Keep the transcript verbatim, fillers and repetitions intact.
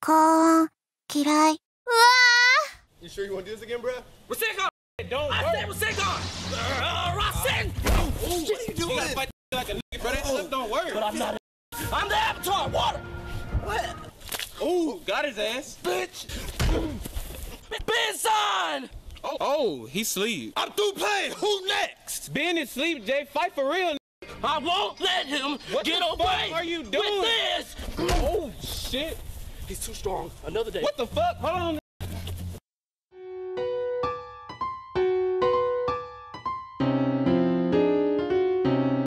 高音嫌い。うわあ。You sure you want to do this again, bruh? Rasengan. Don't. I said Rasengan. Rasengan. What are you doing? You gotta fight like a nigga, bruh. Don't work. But I'm not. I'm the Avatar. Water. What? Oh, got his ass. Bitch. Benson. Oh, oh, he sleep. I'm through playing. Who next? Ben is sleep. Jay, fight for real. I won't let him what get away. What are you doing with this? Oh shit. He's too strong. Another day. What the fuck? Hold on.